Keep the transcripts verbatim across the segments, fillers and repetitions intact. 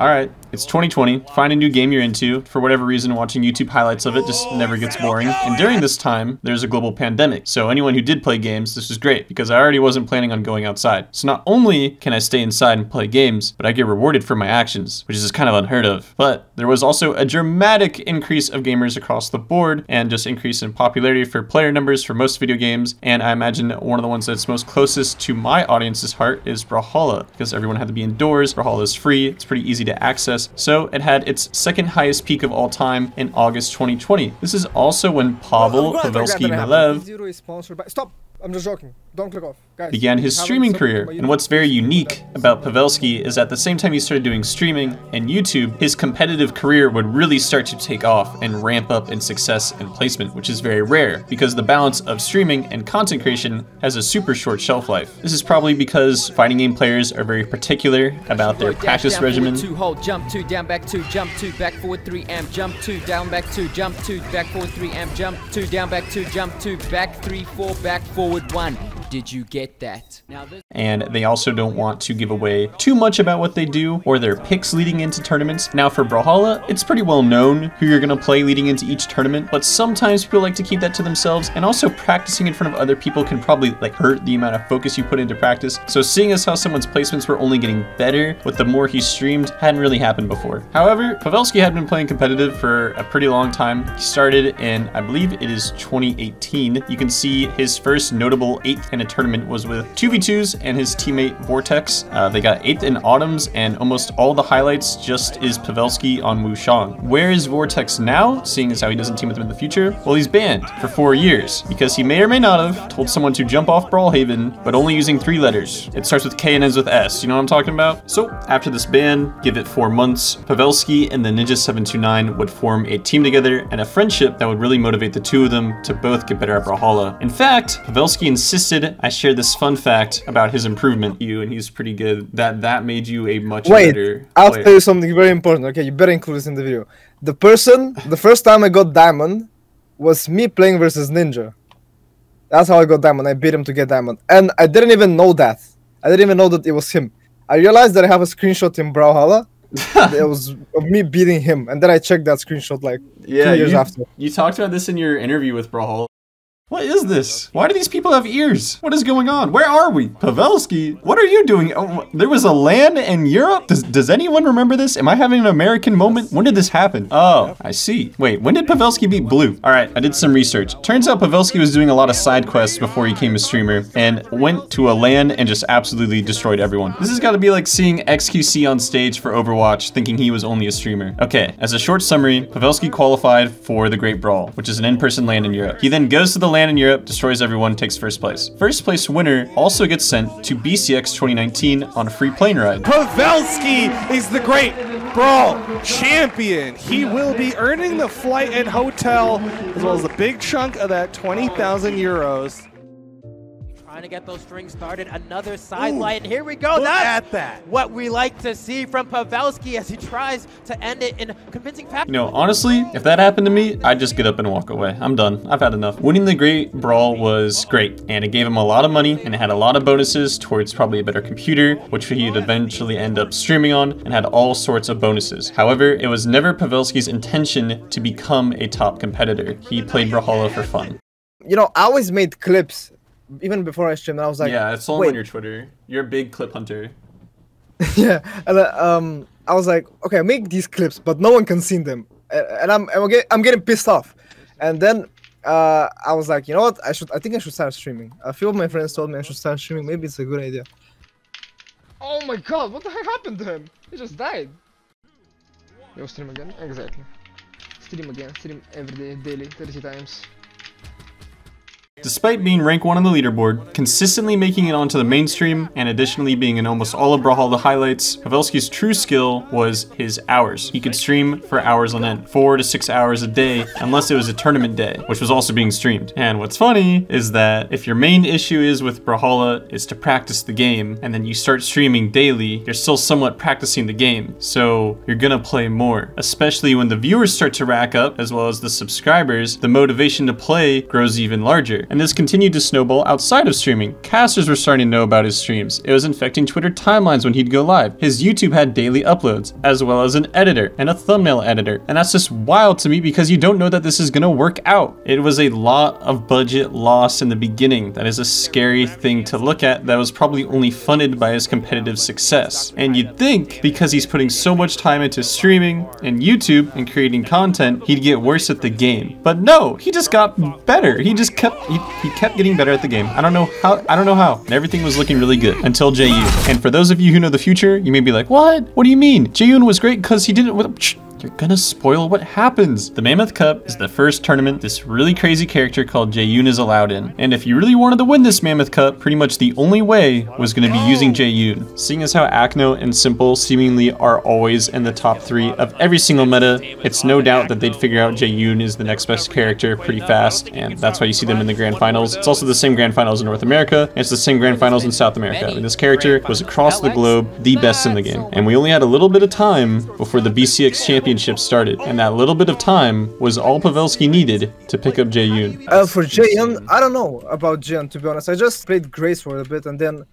Alright, it's twenty twenty. Find a new game you're into. For whatever reason, watching YouTube highlights of it just never gets boring. And during this time, there's a global pandemic. So anyone who did play games, this is great because I already wasn't planning on going outside. So not only can I stay inside and play games, but I get rewarded for my actions, which is just kind of unheard of. But there was also a dramatic increase of gamers across the board and just increase in popularity for player numbers for most video games. And I imagine one of the ones that's most closest to my audience's heart is Brawlhalla because everyone had to be indoors. Brawlhalla is free. It's pretty easy to access, so it had its second highest peak of all time in August twenty twenty. This is also when Pavel, well, Pavelski, Malev by... Stop! I'm just joking. Don't click off. Guys, began his streaming career, and what's very unique about Pavelski is at the same time he started doing streaming and YouTube, his competitive career would really start to take off and ramp up in success and placement, which is very rare because the balance of streaming and content creation has a super short shelf life. This is probably because fighting game players are very particular about their practice regimen. Two hold, jump two, down back two, jump two, back forward three, amp, jump two, down back two, jump two, back forward three, amp, jump two, down back two, jump two, back three, four, back four. One. Did you get that? And they also don't want to give away too much about what they do or their picks leading into tournaments. Now for Brawlhalla, it's pretty well known who you're going to play leading into each tournament, but sometimes people like to keep that to themselves, and also practicing in front of other people can probably like hurt the amount of focus you put into practice. So seeing as how someone's placements were only getting better with the more he streamed hadn't really happened before. However, Pavelski had been playing competitive for a pretty long time. He started in, I believe it is twenty eighteen. You can see his first notable eighth in a tournament was with two v twos and his teammate Vortex. Uh, they got eighth in Autumns, and almost all the highlights just is Pavelski on Wushang. Where is Vortex now, seeing as how he doesn't team with him in the future? Well, he's banned for four years because he may or may not have told someone to jump off Brawlhaven, but only using three letters. It starts with K and ends with S. You know what I'm talking about? So after this ban, give it four months, Pavelski and the Ninja seven two nine would form a team together and a friendship that would really motivate the two of them to both get better at Brawlhalla. In fact, Pavelski Pavelski insisted I share this fun fact about his improvement. You and he's pretty good. That that made you a much Wait, better. Wait, I'll player. tell you something very important. Okay, you better include this in the video. The person, the first time I got diamond, was me playing versus Ninja. That's how I got diamond. I beat him to get diamond, and I didn't even know that. I didn't even know that it was him. I realized that I have a screenshot in Brawlhalla. It was of me beating him, and then I checked that screenshot like yeah, two years you, after. You talked about this in your interview with Brawlhalla. What is this? Why do these people have ears? What is going on? Where are we? Pavelski, what are you doing? Oh, there was a LAN in Europe? Does, does anyone remember this? Am I having an American moment? When did this happen? Oh, I see. Wait, when did Pavelski beat Blue? All right, I did some research. Turns out Pavelski was doing a lot of side quests before he came a streamer and went to a LAN and just absolutely destroyed everyone. This has got to be like seeing X Q C on stage for Overwatch thinking he was only a streamer. Okay, as a short summary, Pavelski qualified for the Great Brawl, which is an in-person LAN in Europe. He then goes to the LAN in Europe, destroys everyone, takes first place. First place winner also gets sent to B C X twenty nineteen on a free plane ride. Pavelski is the Great Brawl champion. He will be earning the flight and hotel as well as a big chunk of that twenty thousand euros. Trying to get those strings started, another sideline. Here we go. Look That's at that. What we like to see from Pavelski as he tries to end it in convincing fashion. You know, honestly, if that happened to me, I'd just get up and walk away. I'm done. I've had enough. Winning the Great Brawl was great, and it gave him a lot of money, and it had a lot of bonuses towards probably a better computer, which he'd eventually end up streaming on, and had all sorts of bonuses. However, it was never Pavelski's intention to become a top competitor. He played Brawlhalla for fun. You know, I always made clips even before I streamed, I was like, yeah, it's all on your Twitter. You're a big clip hunter. Yeah, and uh, um, I was like, okay, I make these clips, but no one can see them, and, and I'm I'm, get, I'm getting pissed off. And then uh, I was like, you know what? I should. I think I should start streaming. A few of my friends told me I should start streaming. Maybe it's a good idea. Oh my God! What the heck happened to him? He just died. Yo, stream again. Exactly. Stream again. Stream every day, daily, thirty times. Despite being rank one on the leaderboard, consistently making it onto the mainstream, and additionally being in almost all of Brawlhalla highlights, Pavelski's true skill was his hours. He could stream for hours on end, four to six hours a day, unless it was a tournament day, which was also being streamed. And what's funny is that if your main issue is with Brawlhalla is to practice the game, and then you start streaming daily, you're still somewhat practicing the game, so you're gonna play more. Especially when the viewers start to rack up, as well as the subscribers, the motivation to play grows even larger. and this continued to snowball outside of streaming. Casters were starting to know about his streams. It was infecting Twitter timelines when he'd go live. His YouTube had daily uploads, as well as an editor and a thumbnail editor. And that's just wild to me because you don't know that this is gonna work out. It was a lot of budget lost in the beginning. That is a scary thing to look at that was probably only funded by his competitive success. And you'd think because he's putting so much time into streaming and YouTube and creating content, he'd get worse at the game. But no, he just got better. He just kept, he, he kept getting better at the game. I don't know how, I don't know how. And everything was looking really good until Jae-yoon. And for those of you who know the future, you may be like, what? What do you mean? Jae-yoon was great because he didn't, you're gonna spoil what happens. The Mammoth Cup is the first tournament this really crazy character called Jae-yoon is allowed in. And if you really wanted to win this Mammoth Cup, pretty much the only way was gonna be using Jae-yoon. Seeing as how Akno and Simple seemingly are always in the top three of every single meta, it's no doubt that they'd figure out Jae-yoon is the next best character pretty fast, and that's why you see them in the Grand Finals. It's also the same Grand Finals in North America, and it's the same Grand Finals in South America. And this character was across the globe the best in the game. And we only had a little bit of time before the B C X champion started, and that little bit of time was all Pavelski needed to pick up Jae-yoon. Uh, for Jae-yoon, I don't know about Jae-yoon, to be honest. I just played Grace for a bit, and then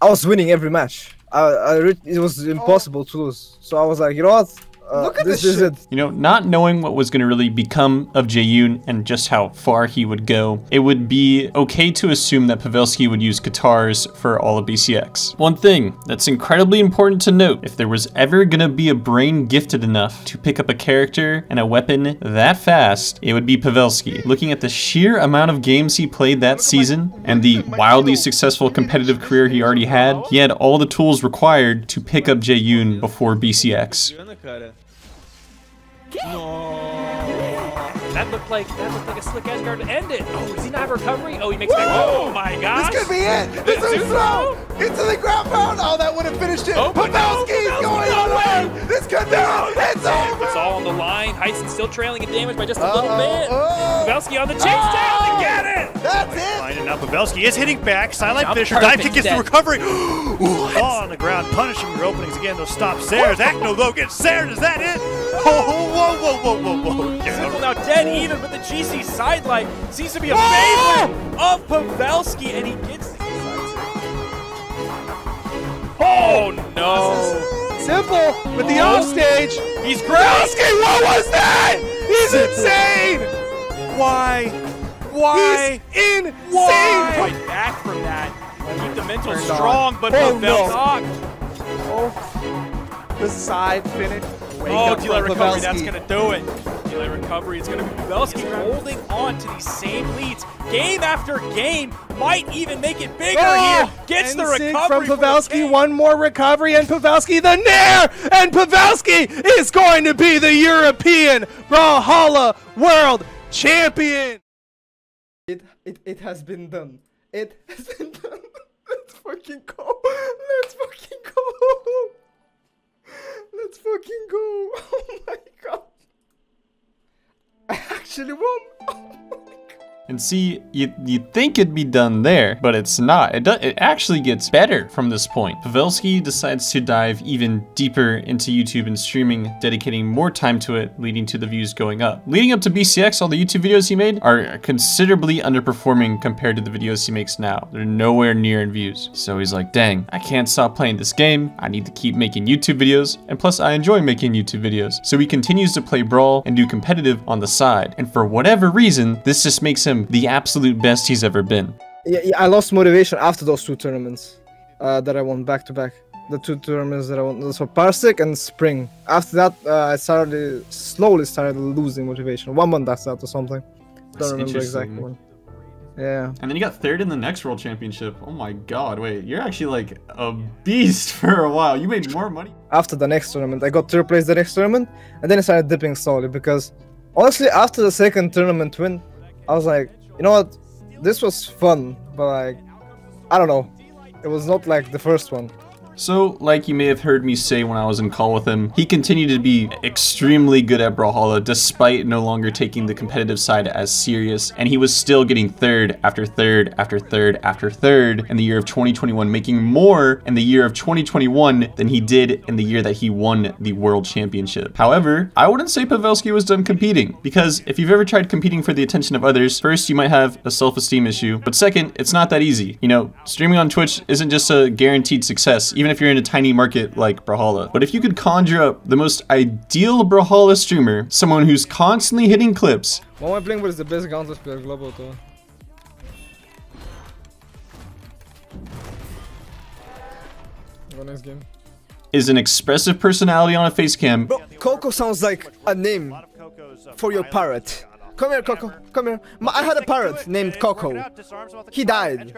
I was winning every match. I, I it was impossible to lose, so I was like, you know what? Uh, Look at this, this is it. You know, not knowing what was going to really become of Jae-yoon and just how far he would go, it would be okay to assume that Pavelski would use guitars for all of B C X. One thing that's incredibly important to note, if there was ever going to be a brain gifted enough to pick up a character and a weapon that fast, it would be Pavelski. Looking at the sheer amount of games he played that season and the wildly successful competitive career he already had, he had all the tools required to pick up Jae-yoon before B C X. No. That looked like that looked like a slick edge guard to end it. Oh, does he not have recovery? Oh, he makes that. Oh my gosh! This could be it. This is slow. Into the ground pound. Oh, that would have finished it. Oh, Pavelski's no, going no away. This could be no, it. It's no, over. It's all on the line. Heisen still trailing in damage by just a uh -oh. little bit. Oh. Pavelski on the chase down. Oh. They get it. That's oh, it. And now Pavelski is hitting back. Silent now Fisher dive kick gets the recovery. Ooh, oh, on the ground, punishing your openings again. Those stops there. Akno though gets Sarah. Is that it? Oh, whoa, whoa, whoa, whoa, whoa. Simple now dead even, but the G C sideline seems to be a favorite of Pavelski, and he gets the side. Oh, no. Simple with the off stage. He's great. Pavelski, what was that? He's insane. Why? Why? He's insane. Why? Right back from that. Keep the mental strong, but oh, Pavelski. No. Oh, the side finish. Wake oh, delay recovery, Pavelski. That's going to do it. Delay recovery, it's going to be Pavelski holding on to these same leads. Game after game, might even make it bigger oh, here. Gets the recovery from Pavelski, from one more recovery, and Pavelski the Nair! And Pavelski is going to be the European Brawlhalla World Champion! It, it, it has been done. It has been done. Let's fucking go. Let's fucking go. Let's fucking go! Oh my god! I actually won! Oh my god! And see, you you think it'd be done there, but it's not. It does, it actually gets better from this point. Pavelski decides to dive even deeper into YouTube and streaming, dedicating more time to it, leading to the views going up. Leading up to B C X, all the YouTube videos he made are considerably underperforming compared to the videos he makes now. They're nowhere near in views. So he's like, dang, I can't stop playing this game. I need to keep making YouTube videos. And plus I enjoy making YouTube videos. So he continues to play Brawl and do competitive on the side. And for whatever reason, this just makes him the absolute best he's ever been. Yeah, yeah, I lost motivation after those two tournaments uh, that I won back to back. The two tournaments that I won, so Parsec and Spring. After that, uh, I started slowly started losing motivation. One month after that or something. Don't That's remember exactly when. Yeah. And then you got third in the next World Championship. Oh my God! Wait, you're actually like a beast for a while. You made more money. After the next tournament, I got third place the next tournament, and then I started dipping slowly because, honestly, after the second tournament win, I was like, you know what, this was fun, but like, I don't know, it was not like the first one. So, like you may have heard me say when I was in call with him, he continued to be extremely good at Brawlhalla despite no longer taking the competitive side as serious, and he was still getting third after third after third after third in the year of twenty twenty-one, making more in the year of twenty twenty-one than he did in the year that he won the World Championship. However, I wouldn't say Pavelski was done competing, because if you've ever tried competing for the attention of others, first, you might have a self-esteem issue, but second, it's not that easy. You know, streaming on Twitch isn't just a guaranteed success, even if you're in a tiny market like Brawlhalla. But if you could conjure up the most ideal Brawlhalla streamer, someone who's constantly hitting clips. What am I playing with? Is the best Gauntless player global though. Go next game. Is an expressive personality on a face cam. Bro, Coco sounds like a name for your parrot. Come here, Coco. Come here. My, I had a parrot named Coco. He died.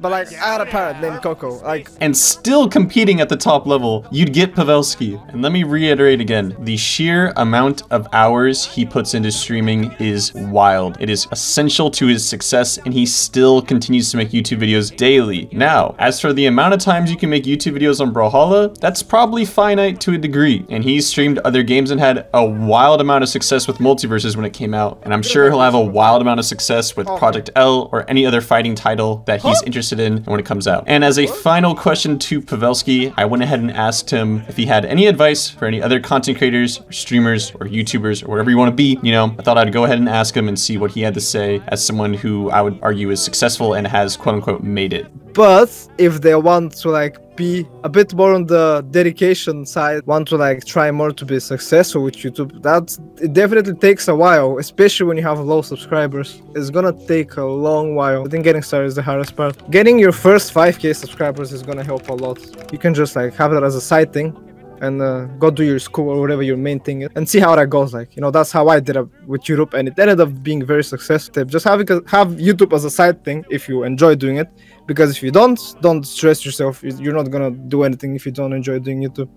But like, I had a parrot named Coco. Like, and still competing at the top level, you'd get Pavelski. And let me reiterate again, the sheer amount of hours he puts into streaming is wild. It is essential to his success, and he still continues to make YouTube videos daily. Now, as for the amount of times you can make YouTube videos on Brawlhalla, that's probably finite to a degree. And he streamed other games and had a wild amount of success with Multiversus when it came out, and I'm sure he'll have a wild amount of success with Project L or any other fighting title that he's interested in when it comes out. And as a final question to Pavelski, I went ahead and asked him if he had any advice for any other content creators, or streamers, or YouTubers, or whatever you want to be. You know, I thought I'd go ahead and ask him and see what he had to say as someone who I would argue is successful and has quote-unquote made it. But if they want to like be a bit more on the dedication side, want to like try more to be successful with YouTube, that it definitely takes a while, especially when you have low subscribers. It's gonna take a long while. I think getting started is the hardest part. Getting your first five K subscribers is gonna help a lot. You can just like have that as a side thing and uh, go do your school or whatever your main thing is and see how that goes. Like, you know, that's how I did it with YouTube, and it ended up being very successful. Just have, have YouTube as a side thing if you enjoy doing it, because if you don't, don't stress yourself. You're not gonna do anything if you don't enjoy doing YouTube,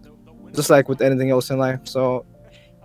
just like with anything else in life. So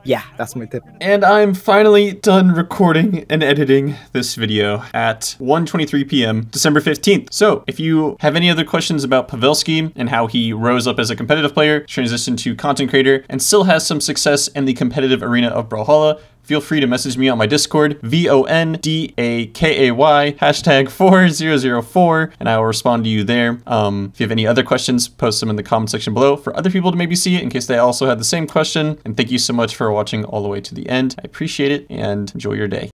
yeah, that's my tip. And I'm finally done recording and editing this video at one twenty-three p m December fifteenth. So if you have any other questions about Pavelski and how he rose up as a competitive player, transitioned to content creator, and still has some success in the competitive arena of Brawlhalla, feel free to message me on my Discord, V O N D A K A Y, hashtag four zero zero four, and I will respond to you there. Um, if you have any other questions, post them in the comment section below for other people to maybe see it in case they also had the same question. And thank you so much for watching all the way to the end. I appreciate it, and enjoy your day.